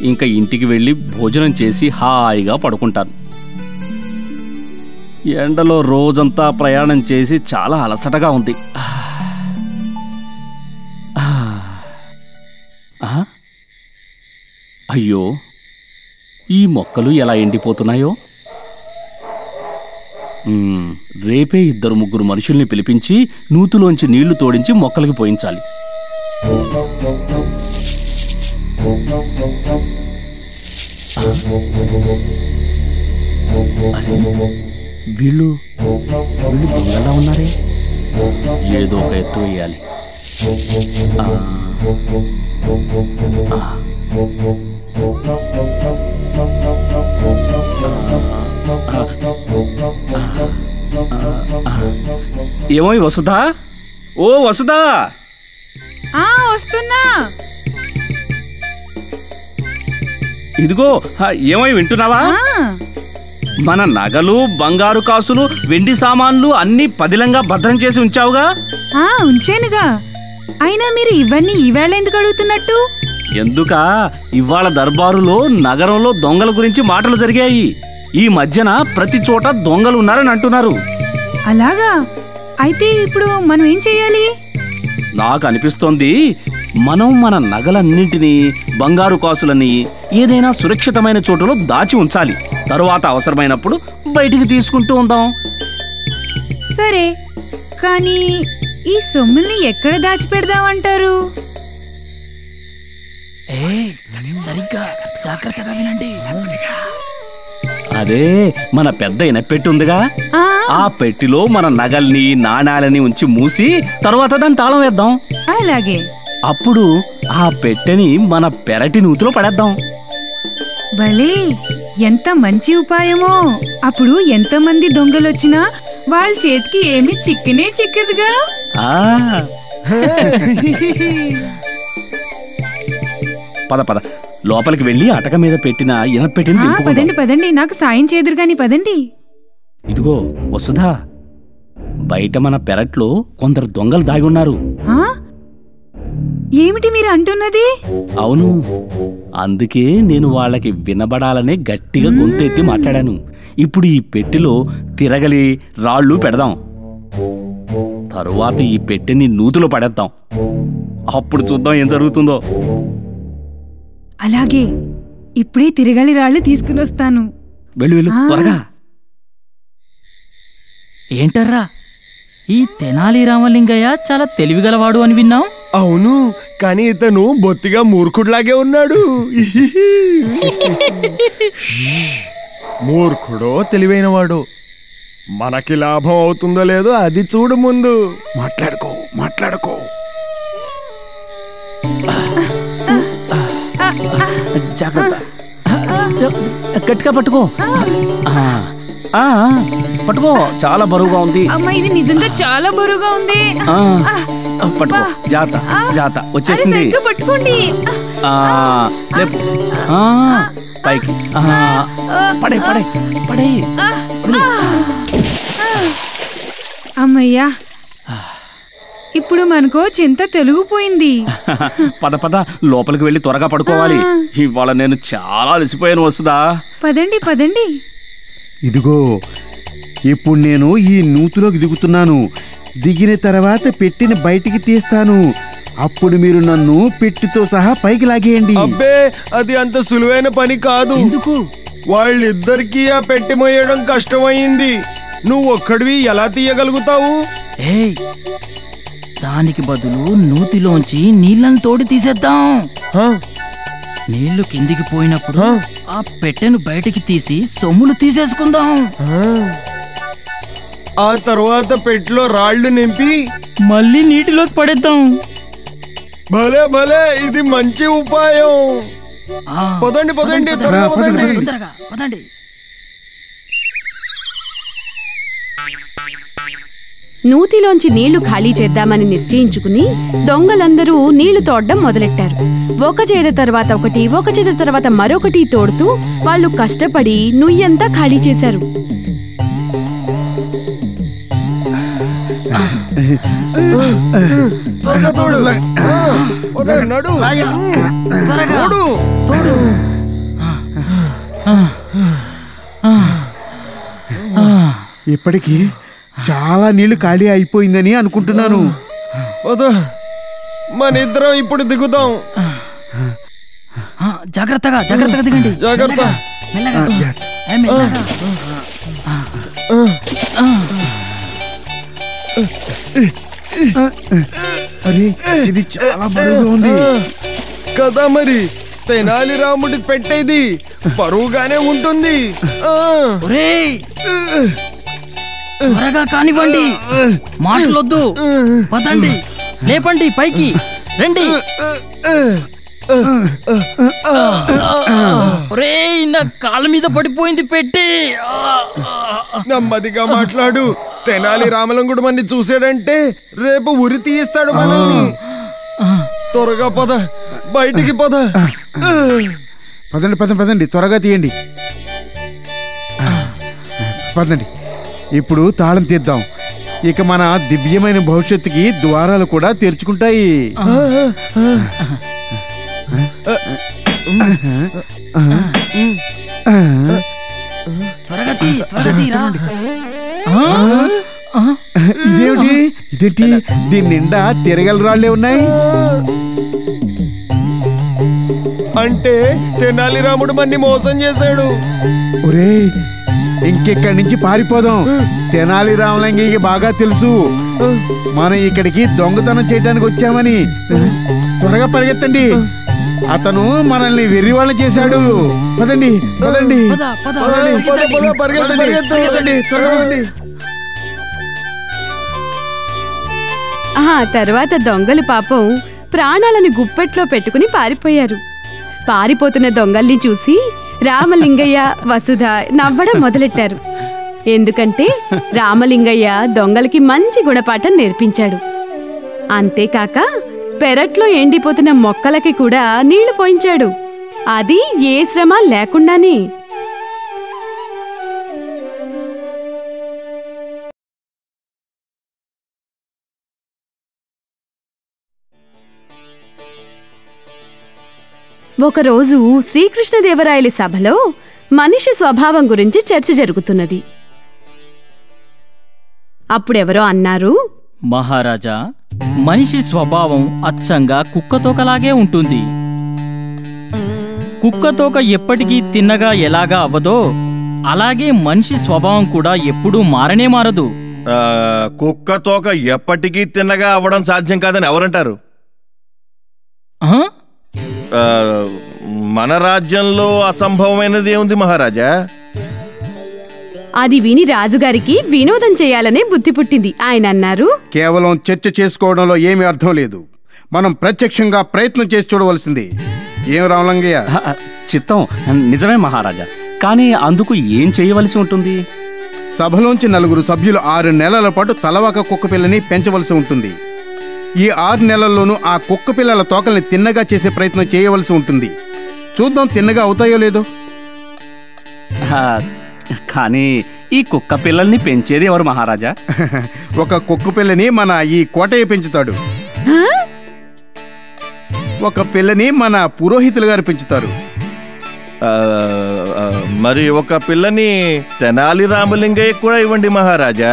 ఇంకా ఇంటికి వెళ్ళి భోజనం చేసి హాయిగా పడుకుంటాను. ఎండలో రోజంతా ప్రయాణం చేసి చాలా అలసటగా ఉంది. అయ్యో, ఈ మొక్కలు ఎలా ఎండిపోతున్నాయో. రేపే ఇద్దరు ముగ్గురు మనుషుల్ని పిలిపించి నూతులోంచి నీళ్లు తోడించి మొక్కలకి పోయించాలి. వీళ్ళు వీళ్ళు దొంగలా ఉన్నారే. ఏదో ఒక ఎత్తు వేయాలి. ఏమో వసుదా, ఓ వసుదా, వస్తున్నా. ఇదిగో ఏమై వింటున్నావా? మన నగలు, బంగారు కాసులు, వెండి సామాన్లు అన్ని పదిలంగా భద్రం చేసి ఉంచావుగా. ఉంచానుగా. అయినా మీరు ఇవన్నీ ఈవేళ ఎందుకు అడుగుతున్నట్టు? ఎందుకా, ఇవాళ దర్బారులో నగరంలో దొంగల గురించి మాటలు జరిగాయి. ఈ మధ్యన ప్రతి చోట దొంగలు ఉన్నారని అంటున్నారు. అలాగా? అయితే ఇప్పుడు మనం ఏం చెయ్యాలి? నాకు అనిపిస్తోంది, మనం మన నగలన్నింటినీ, బంగారు కాసులని ఏదైనా సురక్షితమైన చోటులో దాచి ఉంచాలి. తరువాత అవసరమైనప్పుడు బయటికి తీసుకుంటూ ఉందాం. సరే, కానీ ఈ సొమ్ముల్ని ఎక్కడ దాచిపెడదామంటారు? అదే మన పెద్దయిన పెట్టుందిగా, ఆ పెట్టిలో మన నగల్ని, నాణాలని ఉంచి మూసి తర్వాత దాన్ని తాళం వేద్దాం. అలాగే. అప్పుడు ఆ పెట్టెని మన పెరటి నూతిలో పడేద్దాం. భలే, ఎంత మంచి ఉపాయమో. అప్పుడు ఎంతమంది దొంగలొచ్చినా వాళ్ళ చేతికి ఏమి చిక్కనే చిక్కదుగా. పద పద, లోపలికి వెళ్ళి అటక మీద పెట్టిన ఎనపెట్టింది. పదండి పదండి, నాకు సాయం చేదురు గాని పదండి. ఇదిగో వసుదా, బయట మన పెరట్లో కొందరు దొంగలు దాగి ఉన్నారు. ఏమిటి మీరు అంటున్నది? అవును, అందుకే నేను వాళ్ళకి వినబడాలనే గట్టిగా గొంతెత్తి మాట్లాడాను. ఇప్పుడు ఈ పెట్టెలో తిరగలి రాళ్ళు పెడదాం. తరువాత ఈ పెట్టెని నూతులో పడేద్దాం. అప్పుడు చూద్దాం ఏం జరుగుతుందో. అలాగే, ఇప్పుడే తిరగలి రాళ్ళు తీసుకుని వస్తాను. వెళ్ళు వెళ్ళు త్వరగా. ఏంటర్రా, ఈ తెనాలి రామలింగయ్య చాలా తెలివిగలవాడు అని విన్నాం. అవును, కానీ ఇతను బొత్తిగా మూర్ఖుడిలాగే ఉన్నాడు. మూర్ఖుడో తెలివైనవాడో మనకి లాభం అవుతుందో లేదో అది చూడు ముందు. మాట్లాడుకో మాట్లాడుకో. జాగ్రత్త, గట్టిగా పట్టుకో పట్టుకో. చాలా బరువుగా ఉంది. ఇది నిజంగా చాలా బరువుగా ఉంది. పట్టుకో. జాత జాత వచ్చేసింది. పట్టుకోండి. పైకి పడే పడే పడే. అమ్మయ్యా, ఇప్పుడు మనకు చింత తెలుగుపోయింది. పద పద, లోపలికి వెళ్ళి త్వరగా పడుకోవాలి. ఇవాళ నేను చాలా అలసిపోయాను వస్తుందా. పదండి పదండి. ఇదిగో, ఇప్పుడు నేను ఈ నూతులోకి దిగుతున్నాను. దిగిన తర్వాత పెట్టిన బయటికి తీస్తాను. అప్పుడు మీరు నన్ను పెట్టితో సహా పైకి లాగేయండి. అబ్బే, అది అంత సులువైన పని కాదు. ఎందుకు? వాళ్ళిద్దరికీ ఆ పెట్టి మోయడం కష్టమైంది. నువ్వు ఒక్కడివి ఎలా తీయగలుగుతావు? దానికి బదులు నూతిలోంచి నీళ్ళను తోడి తీసేద్దాం. నీళ్లు కిందికి పోయినప్పుడు ఆ పెట్టెను బయటికి తీసి సొమ్ములు తీసేసుకుందాం. ఆ తర్వాత పెట్టెలో రాళ్ళు నింపి మళ్ళీ నీటిలోకి పడేద్దాం. భలే భలే, ఇది మంచి ఉపాయం. పదండి పదండి తొందరగా పదండి. నూతిలోంచి నీళ్లు ఖాళీ చేద్దామని నిశ్చయించుకుని దొంగలందరూ నీళ్లు తోడడం మొదలెట్టారు. ఒక చేద తర్వాత ఒకటి, ఒక చేద తర్వాత మరొకటి తోడుతూ వాళ్ళు కష్టపడి నుయ్యంతా ఖాళీ చేశారు. ఇప్పటికీ చాలా నీళ్లు ఖాళీ అయిపోయిందని అనుకుంటున్నాను. మన ఇద్దరం ఇప్పుడు దిగుదాం. జాగ్రత్తగా జాగ్రత్తగా దిగండి. జాగ్రత్త. అరే ఇది చాలా బరువుగా ఉంది కదా. మరి తెనాలి రాముడి పెట్టేది బరువుగానే ఉంటుంది. త్వరగా కానివ్వండి, మాటలొద్దు. పదండి, లేపండి, పైకి రండి. ఒరేయ్, నా కాళ్ళ మీద పడిపోయింది పెట్టి. నెమ్మదిగా మాట్లాడు. తెనాలి రామలంగుడు మన్ని చూసాడంటే రేపు ఉరి తీయిస్తాడు మనల్ని. త్వరగా పద, బయటికి పద. పదండి పదండి పదండి, త్వరగా తీయండి. పదండి, ఇప్పుడు తాళం తీద్దాం. ఇక మన దివ్యమైన భవిష్యత్తుకి ద్వారాలు కూడా తెరుచుకుంటాయి. ఇదేమిటి? ఇదేంటి, దీని నిండా తిరగల రాళ్ళే ఉన్నాయి. అంటే తెనాలి రాముడు మన్ని మోసం చేశాడు. ఒరే, ఇంకెక్కడి నుంచి పారిపోదాం. తెనాలి రామలింగయ్యకి బాగా తెలుసు మనం ఇక్కడికి దొంగతనం చేయడానికి వచ్చామని. త్వరగా పరిగెత్తండి, అతను మనల్ని వెర్రి వాళ్ళ చేశాడు. పదండి పదండి. ఆ తర్వాత దొంగలు పాపం ప్రాణాలను గుప్పెట్లో పెట్టుకుని పారిపోయారు. పారిపోతున్న దొంగల్ని చూసి రామలింగయ్య, వసుధ నవ్వడం మొదలెట్టారు. ఎందుకంటే రామలింగయ్య దొంగలకి మంచి గుణపాఠం నేర్పించాడు. అంతేకాక పెరట్లో ఎండిపోతున్న మొక్కలకి కూడా నీళ్లు పోయించాడు. అది ఏ శ్రమ లేకుండానే. ఒకరోజు శ్రీకృష్ణదేవరాయల సభలో మనిషి స్వభావం గురించి చర్చ జరుగుతున్నది. అప్పుడెవరో అన్నారు, మహారాజా, మనిషి స్వభావం అచ్చంగా కుక్కతోకలాగే ఉంటుంది. కుక్కతోక ఎప్పటికీ తిన్నగా ఎలాగా అవ్వదో అలాగే మనిషి స్వభావం కూడా ఎప్పుడూ మారనే మారదు. కుక్కతోక ఎప్పటికీ తిన్నగా అవ్వడం సాధ్యం కాదని ఎవరంటారు? మన రాజ్యంలో అసంభవమైనది ఏముంది మహారాజా? అది విని రాజుగారికి వినోదం చేయాలనే బుద్ధి పుట్టింది. ఆయన అన్నారు, కేవలం చర్చ చేసుకోవడంలో ఏమీ అర్థం లేదు. మనం ప్రత్యక్షంగా ప్రయత్నం చేసి చూడవలసింది. ఏం రామలింగయ్య? చిత్తం నిజమే మహారాజా, కానీ అందుకు ఏం చేయవలసి ఉంటుంది? సభలోంచి నలుగురు సభ్యులు 6 నెలల పాటు తలవాక కుక్కపిల్లని పెంచవలసి ఉంటుంది. ఈ 6 నెలల్లోనూ ఆ కుక్క పిల్లల తోకల్ని తిన్నగా చేసే ప్రయత్నం చేయవలసి ఉంటుంది. చూద్దాం తిన్నగా అవుతాయో లేదో. కానీ ఈ కుక్క పిల్లల్ని పెంచేది ఎవరు మహారాజా? ఒక కుక్క పిల్లని మన ఈ కోటయ్య పెంచుతాడు, ఒక పిల్లని మన పురోహితులు గారు పెంచుతారు. మరి ఒక పిల్లని తెనాలి రామలింగయ్య కూడా ఇవ్వండి మహారాజా.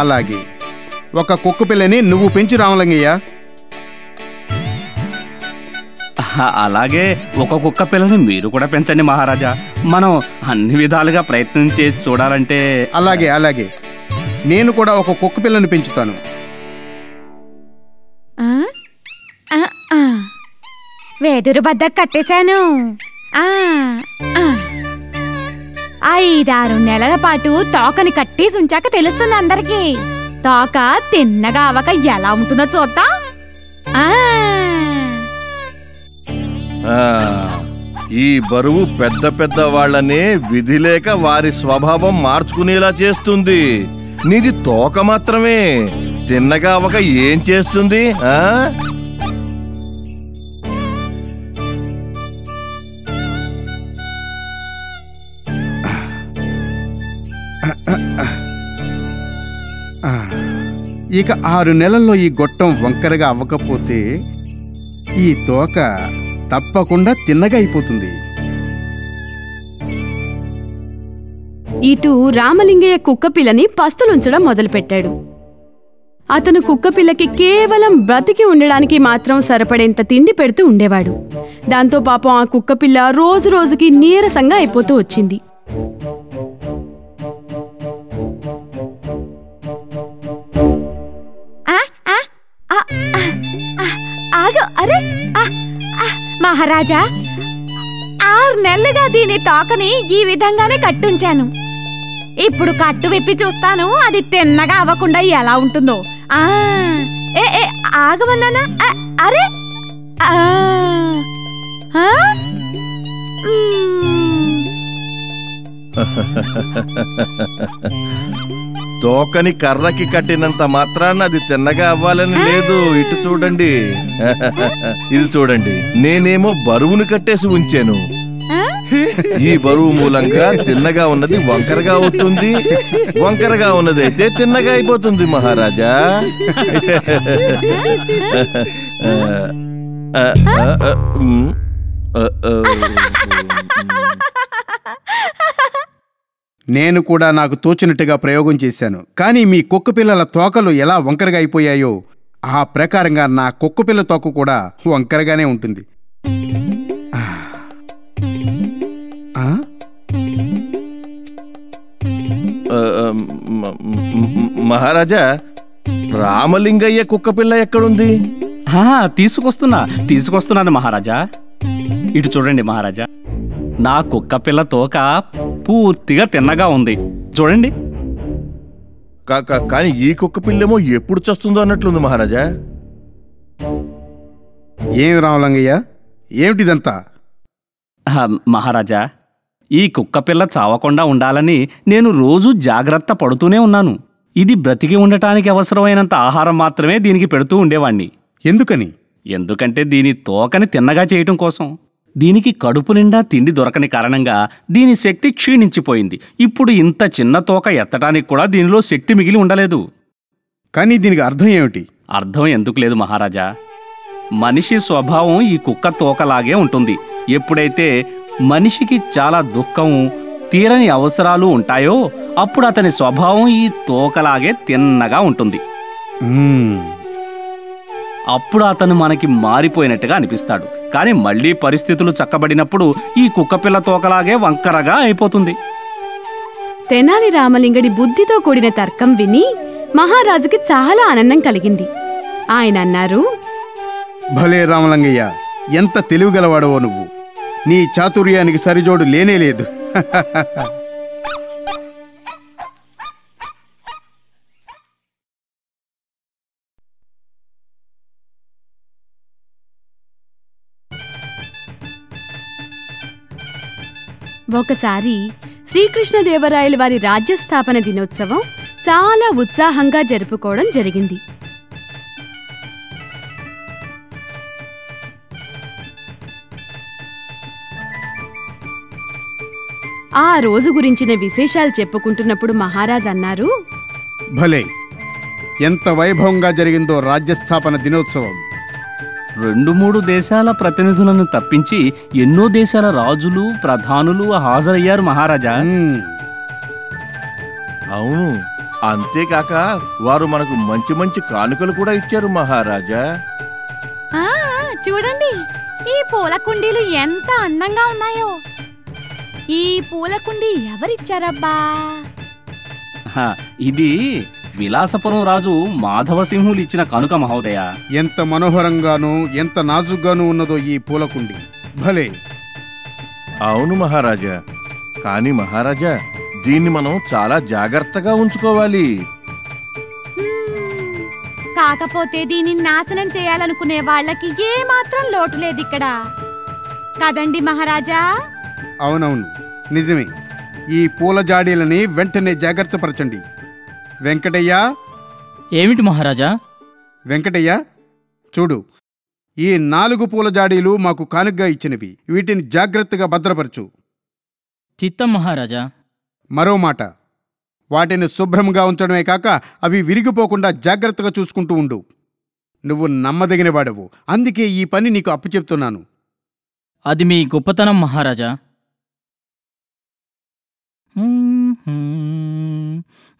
అలాగే ఒక కుక్క పిల్లని నువ్వు పెంచు రామలింగయ్య. అలాగే ఒక కుక్క పిల్లని మీరు కూడా పెంచండి మహారాజా. మనం అన్ని విధాలుగా ప్రయత్నం చేసి చూడాలంటే. అలాగే అలాగే నేను కూడా ఒక కుక్క పిల్లను పెంచుతాను. వెదురు బద్ద కట్టేశాను. 5-6 నెలల పాటు తోకని కట్టేసి ఉంచాక తెలుస్తుంది అందరికి. తోక తిన్నగా అవక ఎలా ఉంటుందో చూద్దాం. ఈ బరువు పెద్ద పెద్ద వాళ్ళనే విధి లేక వారి స్వభావం మార్చుకునేలా చేస్తుంది. నీది తోక మాత్రమే, తిన్నగా అవక ఏం చేస్తుంది? ఇక 6 నెలల్లో ఈ గొట్టం వంకరగా అవ్వకపోతే ఈ తోక తప్పకుండా తిన్నగా అయిపోతుంది. ఇటు రామలింగయ్య కుక్కపిల్లని పస్తులుంచడం మొదలుపెట్టాడు. అతను కుక్కపిల్లకి కేవలం బ్రతికి ఉండడానికి మాత్రం సరిపడేంత తిండి పెడుతూ ఉండేవాడు. దాంతో పాపం ఆ కుక్కపిల్ల రోజు రోజుకి నీరసంగా అయిపోతూ వచ్చింది. అరే మహారాజా, 6 నెలలుగా దీని తోకని ఈ విధంగానే కట్టుంచాను. ఇప్పుడు కట్టు విప్పి చూస్తాను, అది తిన్నగా అవ్వకుండా ఎలా ఉంటుందో. ఏ ఆగమన్నానా? అరే తోకని కర్రకి కట్టినంత మాత్రాన అది తిన్నగా అవ్వాలని లేదు. ఇటు చూడండి, ఇది చూడండి. నేనేమో బరువును కట్టేసి ఉంచాను. ఈ బరువు మూలంగా తిన్నగా ఉన్నది వంకరగా అవుతుంది, వంకరగా ఉన్నదైతే తిన్నగా అయిపోతుంది. మహారాజా, నేను కూడా నాకు తోచినట్టుగా ప్రయోగం చేశాను. కానీ మీ కుక్కపిల్లల తోకలు ఎలా వంకరగా అయిపోయాయో ఆ ప్రకారంగా నా కుక్కపిల్ల తోక కూడా వంకరగానే ఉంటుంది. మహారాజా, రామలింగయ్య కుక్కపిల్ల ఎక్కడుంది? తీసుకొస్తున్నాను మహారాజా. ఇటు చూడండి మహారాజా, నా కుక్కపిల్ల తోక పూర్తిగా తిన్నగా ఉంది చూడండి. కానీ ఈ కుక్కపిల్లేమో ఎప్పుడు చస్తుందో అన్నట్లుంది మహారాజా. ఏమి రామలింగయ్య, ఏమిటిదంతా? మహారాజా, ఈ కుక్కపిల్ల చావకుండా ఉండాలని నేను రోజు జాగ్రత్త పడుతూనే ఉన్నాను. ఇది బ్రతికి ఉండటానికి అవసరమైనంత ఆహారం మాత్రమే దీనికి పెడుతూ ఉండేవాణ్ణి. ఎందుకని? ఎందుకంటే దీని తోకని తిన్నగా చేయటం కోసం. దీనికి కడుపు నిండా తిండి దొరకని కారణంగా దీని శక్తి క్షీణించిపోయింది. ఇప్పుడు ఇంత చిన్న తోక ఎత్తడానికి కూడా దీనిలో శక్తి మిగిలి ఉండలేదు. కానీ దీనికి అర్థం ఏమిటి? అర్థం ఎందుకు లేదు మహారాజా, మనిషి స్వభావం ఈ కుక్క తోకలాగే ఉంటుంది. ఎప్పుడైతే మనిషికి చాలా దుఃఖం, తీరని అవసరాలు ఉంటాయో అప్పుడు అతని స్వభావం ఈ తోకలాగే తిన్నగా ఉంటుంది. అప్పుడు అతను మనకి మారిపోయినట్టుగా అనిపిస్తాడు. కానీ మళ్ళీ పరిస్థితులు చక్కబడినప్పుడు ఈ కుక్కపిల్ల తోకలాగే వంకరగా అయిపోతుంది. తెనాలి రామలింగడి బుద్ధితో కూడిన తర్కం విని మహారాజుకి చాలా ఆనందం కలిగింది. ఆయన అన్నారు, భలే రామలింగయ్య, ఎంత తెలివిగలవాడవో నువ్వు. నీ చాతుర్యానికి సరిజోడు లేనేలేదు. ఒకసారి శ్రీకృష్ణదేవరాయల వారి రాజ్యస్థాపన దినోత్సవం చాలా ఉత్సాహంగా జరుపుకోవడం జరిగింది. ఆ రోజు గురించిన విశేషాలు చెప్పుకుంటున్నప్పుడు మహారాజ్ అన్నారు, భలే ఎంత వైభవంగా జరిగిందో రాజ్యస్థాపన దినోత్సవం. 2-3 దేశాల ప్రతినిధులను తప్పించి ఎన్నో దేశాల రాజులు, ప్రధానులు హాజరయ్యారు మహారాజా. అవును, అంతేకాక వారు మనకు మంచి మంచి కానుకలు కూడా ఇచ్చారు మహారాజా. చూడండి, ఈ పూల కుండీలు ఎంత అందంగా ఉన్నాయో. ఈ పూల కుండీ ఎవరిచ్చారబ్బా? ఇది విలాసపురం రాజు మాధవసింహులు ఇచ్చిన కనుక మహోదయ. ఎంత మనోహరంగాను ఎంత నాజుగ్గాను ఉన్నదో ఈ పూలకుండి. భలే. అవును మహారాజా, కానీ మహారాజా దీన్ని మనం చాలా జాగర్తగా ఉంచుకోవాలి. కాకపోతే దీనిని నాశనం చేయాలనుకునే వాళ్ళకి ఏ మాత్రం లోటు లేదు ఇక్కడ కదండి మహారాజా. అవునవును నిజమే. ఈ పూల జాడీలని వెంటనే జాగ్రత్త పరచండి. వెంకటయ్య. ఏమిటి మహారాజా? వెంకటయ్య చూడు, ఈ 4 పూల జాడీలు మాకు కానుకగా ఇచ్చినవి. వీటిని జాగ్రత్తగా భద్రపరచు. చిత్తం మహారాజా. మరో మాట, వాటిని శుభ్రంగా ఉంచడమే కాక అవి విరిగిపోకుండా జాగ్రత్తగా చూసుకుంటూ ఉండు. నువ్వు నమ్మదగిన వాడవు, అందుకే ఈ పని నీకు అప్పు చెప్తున్నాను. అది మీ గొప్పతనం మహారాజా.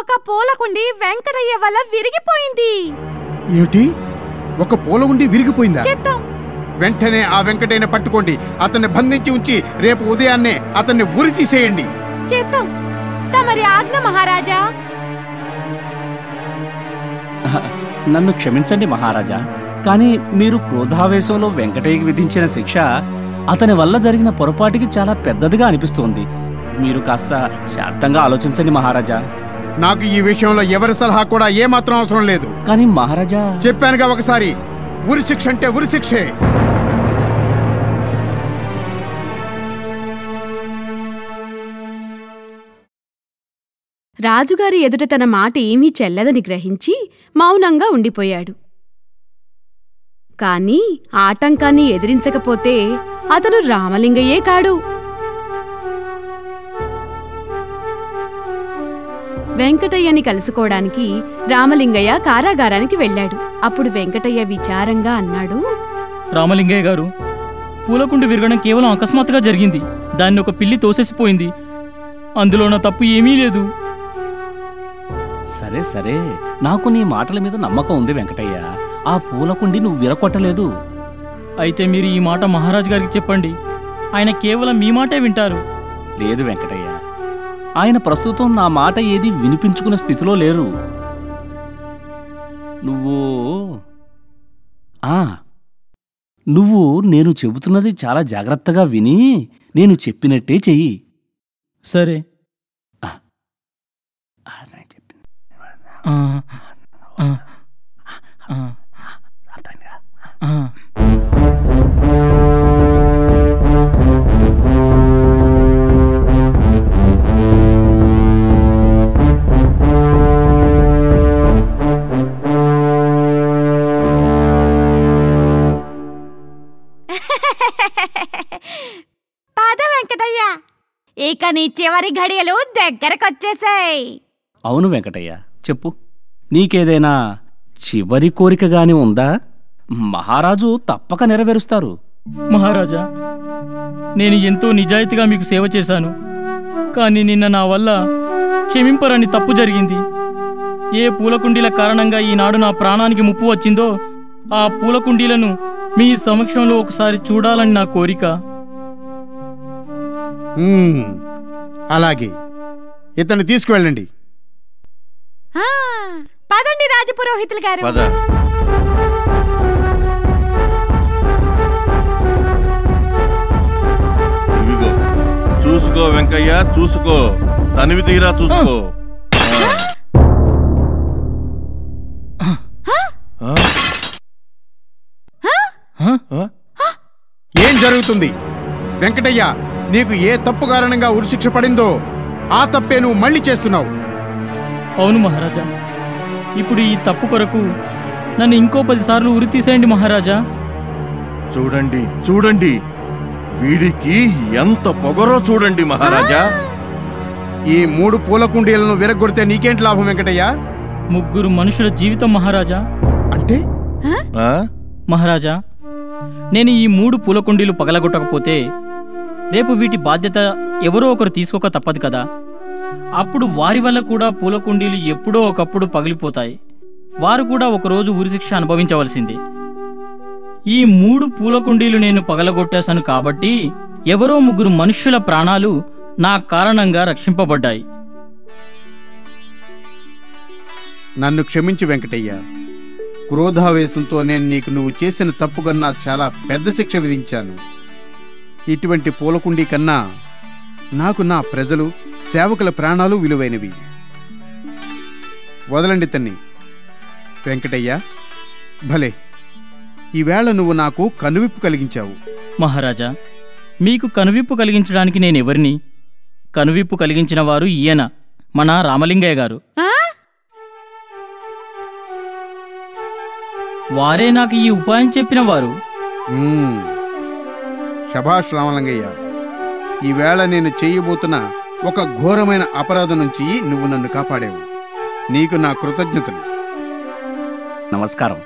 ఒక పూల కుండి వెంకటయ్య వల్ల విరిగిపోయింది. ఏంటి? ఒక పూల కుండి విరిగిపోయిందా? చెత్తం. వెంటనే ఆ వెంకటయ్యని పట్టుకోండి, అతన్ని బంధించి ఉంచి రేపు ఉదయాన్నే అతన్ని ఉరి తీసేయండి. చెత్తం. తమరి ఆజ్ఞ మహారాజా. నన్ను క్షమించండి మహారాజా, కానీ మీరు క్రోధావేశంలో వెంకటయ్యకి విధించిన శిక్ష అతని వల్ల జరిగిన పొరపాటుకి చాలా పెద్దదిగా అనిపిస్తోంది. మీరు కాస్త శాంతంగా ఆలోచించండి మహారాజా. నాకు ఈ విషయంలో ఎవరి సలహా కూడా ఏమాత్రం అవసరం లేదు. కానీ మహారాజా చెప్పానుగా, ఒకసారి ఉరి శిక్ష అంటే ఉరి శిక్షే. రాజుగారి ఎదుట తన మాట ఏమీ చెల్లదని గ్రహించి మౌనంగా ఉండిపోయాడు. కాని ఆటంకాన్ని ఎదిరించకపోతే అతను రామలింగయ్యే కాడు. వెంకటయ్యని కలుసుకోవడానికి రామలింగయ్య కారాగారానికి వెళ్ళాడు. అప్పుడు వెంకటయ్య విచారంగా అన్నాడు, రామలింగయ్య గారు, పూలకుండి విరగడం కేవలం అకస్మాత్తుగా జరిగింది. దాన్ని ఒక పిల్లి తోసేసిపోయింది. అందులో నా తప్పు ఏమీ లేదు. సరే సరే, నాకు నీ మాటల మీద నమ్మకం ఉంది వెంకటయ్య. ఆ పూలకుండి నువ్వు విరగొట్టలేదు. అయితే మీరు ఈ మాట మహారాజు గారికి చెప్పండి. ఆయన కేవలం మీ మాటే వింటారు. లేదు వెంకటయ్య, ఆయన ప్రస్తుతం నా మాట ఏది వినిపించుకునే స్థితిలో లేరు. నువ్వు నేను చెబుతున్నది చాలా జాగ్రత్తగా విని నేను చెప్పినట్టే చెయ్యి. సరే. వెంకటయ్య, ఇక నీ చివరి ఘడియలు దగ్గరకొచ్చేసాయి. అవును వెంకటయ్య, చెప్పు, నీకేదైనా చివరి కోరికగాని ఉందా? మహారాజు తప్పక నెరవేరుస్తారు. మహారాజా, నేను ఎంతో నిజాయితీగా మీకు సేవ చేశాను. కానీ నిన్న నా వల్ల క్షమింపరని తప్పు జరిగింది. ఏ పూలకుండీల కారణంగా ఈనాడు నా ప్రాణానికి ముప్పు వచ్చిందో ఆ పూలకుండీలను మీ సమక్షంలో ఒకసారి చూడాలని నా కోరిక. అలాగే, ఇతన్ని తీసుకువెళ్ళండి. పదండి రాజపురోహితులు గారు. చూసుకో వెంకయ్య, చూసుకో, తనివి తీరా చూసుకో. ఏం జరుగుతుంది? వెంకటయ్య, నీకు ఏ తప్పు కారణంగా ఉరిశిక్ష పడిందో ఆ తప్పే నువ్వు మళ్ళీ చేస్తున్నావు. అవును మహారాజా, ఇప్పుడు ఈ తప్పు కొరకు నన్ను ఇంకో 10 సార్లు ఉరి తీసేయండి మహారాజా. చూడండి చూడండి, వీడికి ఎంత పొగరో చూడండి మహారాజా. ఈ 3 పూల కుండీలను విరగొడితే నీకేంటి లాభం వెంకటయ్య? ముగ్గురు మనుషుల జీవితం మహారాజా. అంటే మహారాజా, నేను ఈ మూడు పూల కుండీలు పగలగొట్టకపోతే రేపు వీటి బాధ్యత ఎవరో ఒకరు తీసుకోక తప్పదు కదా. అప్పుడు వారి వల్ల కూడా పూల కుండీలు ఎప్పుడో ఒకప్పుడు పగిలిపోతాయి. వారు కూడా ఒకరోజు ఉరిశిక్ష అనుభవించవలసింది. ఈ మూడు పూల కుండీలు నేను పగలగొట్టేశాను కాబట్టి ఎవరో ముగ్గురు మనుషుల ప్రాణాలు నా కారణంగా రక్షింపబడ్డాయి. నన్ను క్షమించు వెంకటయ్య. క్రోధావేశంతో నేను నీకు నువ్వు చేసిన తప్పు కన్నా చాలా పెద్ద శిక్ష విధించాను. ఇటువంటి పూలకుండీ కన్నా నాకు నా ప్రజలు, సేవకుల ప్రాణాలు విలువైనవి. వదలండి తన్ని. వెంకటయ్య, భలే ఈవేళ నువ్వు నాకు కనువిప్పు కలిగించావు. మహారాజా, మీకు కనువిప్పు కలిగించడానికి నేనెవరిని? కనువిప్పు కలిగించిన వారు ఈయన, మన రామలింగయ్య గారు. వారే నాకు ఈ ఉపాయం చెప్పిన వారు. శభాష్ రామలింగయ్య, ఈవేళ నేను చేయబోతున్న ఒక ఘోరమైన అపరాధం నుంచి నువ్వు నన్ను కాపాడావు. నీకు నా కృతజ్ఞతలు. నమస్కారం.